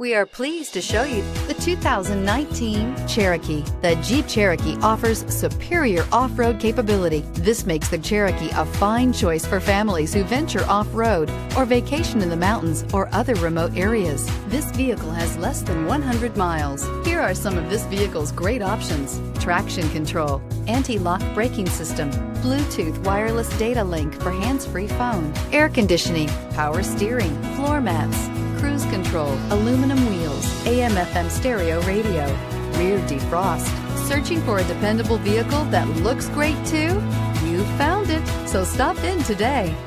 We are pleased to show you the 2019 Cherokee. The Jeep Cherokee offers superior off-road capability. This makes the Cherokee a fine choice for families who venture off-road or vacation in the mountains or other remote areas. This vehicle has less than 100 miles. Here are some of this vehicle's great options: traction control, anti-lock braking system, Bluetooth wireless data link for hands-free phone, air conditioning, power steering, floor mats, cruise control, aluminum wheels, AM/FM stereo radio, rear defrost. Searching for a dependable vehicle that looks great too? You found it, so stop in today.